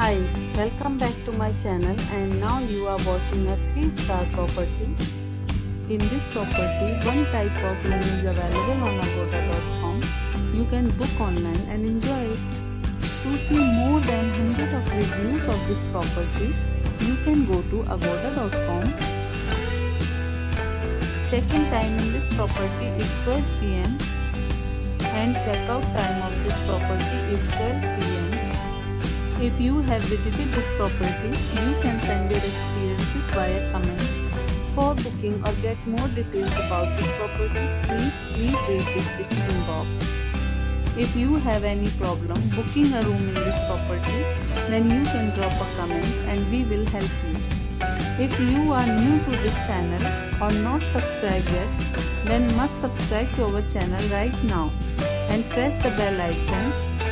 Hi, welcome back to my channel, and now you are watching a 3-star property. In this property, one type of room is available on agoda.com. You can book online and enjoy it. To see more than 100 of reviews of this property, you can go to agoda.com. Check-in time in this property is 12 p.m. and check-out time of this property is 12 p.m. If you have visited this property, you can send your experiences via comments. For booking or get more details about this property, please read the description box. If you have any problem booking a room in this property, then you can drop a comment and we will help you. If you are new to this channel or not subscribed yet, then must subscribe to our channel right now and press the bell icon